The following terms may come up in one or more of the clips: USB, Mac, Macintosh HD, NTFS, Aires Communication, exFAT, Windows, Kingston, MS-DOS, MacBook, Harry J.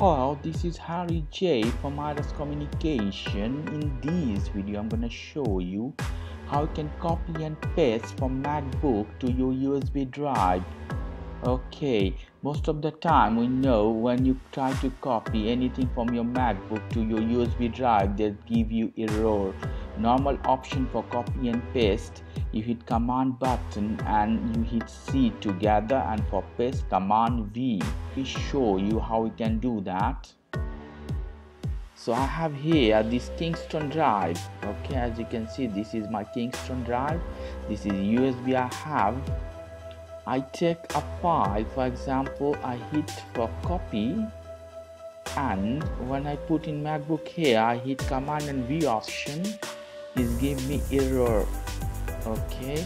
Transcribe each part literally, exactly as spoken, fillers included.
Hello, this is Harry J from Aires Communication. In this video, I'm gonna show you how you can copy and paste from MacBook to your U S B drive. Okay, most of the time we know when you try to copy anything from your MacBook to your U S B drive, they give you error. Normal option for copy and paste, you hit command button and you hit C together, and for paste command V. We show you how we can do that. So I have here this Kingston drive. Okay, as you can see, this is my Kingston drive. This is U S B I have. I take a file, for example, I hit for copy, and when I put in MacBook here, I hit command and V option. Is give me error. Okay,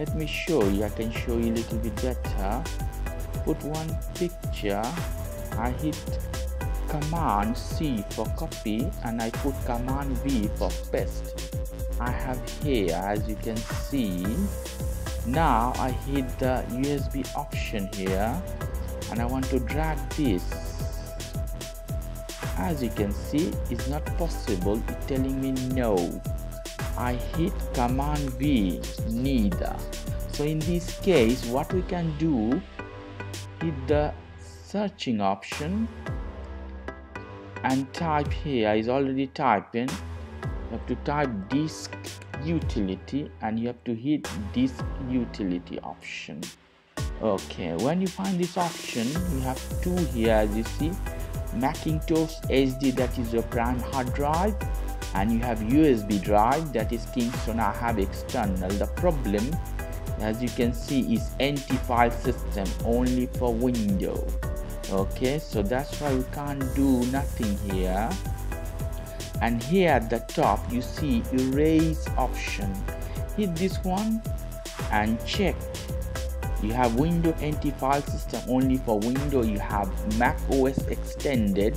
let me show you. I can show you a little bit better. Put one picture. I hit command C for copy and I put command V for paste. I have here, as you can see, now I hit the U S B option here and I want to drag this. As you can see, it's not possible, it's telling me no. I hit command V, neither. So in this case, what we can do, hit the searching option and type here, is already typing. You have to type disk utility and you have to hit disk utility option. Okay, when you find this option, you have two here, as you see, Macintosh H D, that is your prime hard drive, and you have U S B drive, that is Kingston. I have external. The problem, as you can see, is N T file system only for Windows. Okay, so that's why we can't do nothing here. And here at the top you see erase option. Hit this one and check. You have Windows N T file system only for Windows. You have Mac O S extended.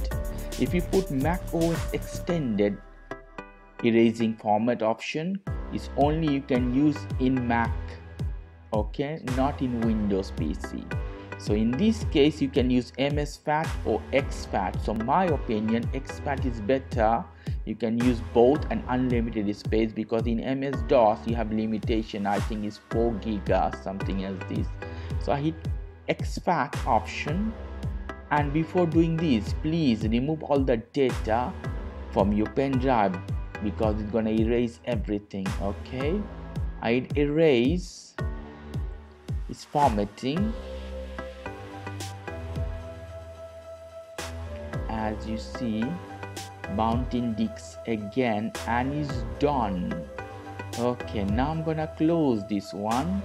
If you put Mac O S extended erasing format option, is only you can use in Mac, okay, not in Windows P C. So in this case you can use M S FAT or exFAT. So my opinion, exFAT is better. You can use both and unlimited space, because in M S DOS you have limitation, I think is four giga something as this. So I hit exFAT option, and before doing this, please remove all the data from your pen drive, because it's gonna erase everything. Okay, I hit erase, it's formatting. As you see, mountain disk again, and it's done. Okay, now I'm gonna close this one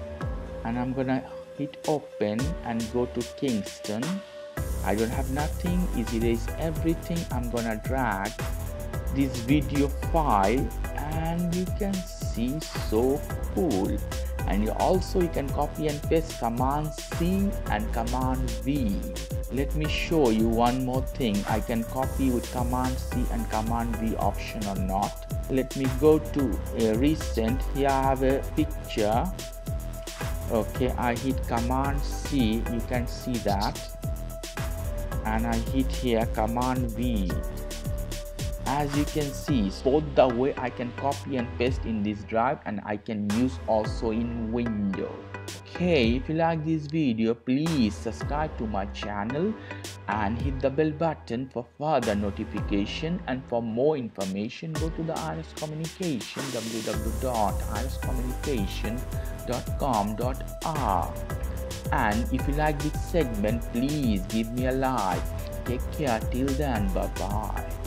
and I'm gonna hit open and go to Kingston. I don't have nothing, it erased everything. I'm gonna drag this video file and you can see, so cool. And you also you can copy and paste command C and command V. Let me show you one more thing. I can copy with command C and command V option or not. Let me go to a recent. Here I have a picture. Okay, I hit command C, you can see that, and I hit here command V. As you can see, both the way I can copy and paste in this drive, and I can use also in Windows. Okay, if you like this video, please subscribe to my channel and hit the bell button for further notification. And for more information, go to the Aires Communication, w w w dot aires communication dot com dot a r. And if you like this segment, please give me a like. Take care till then, bye bye.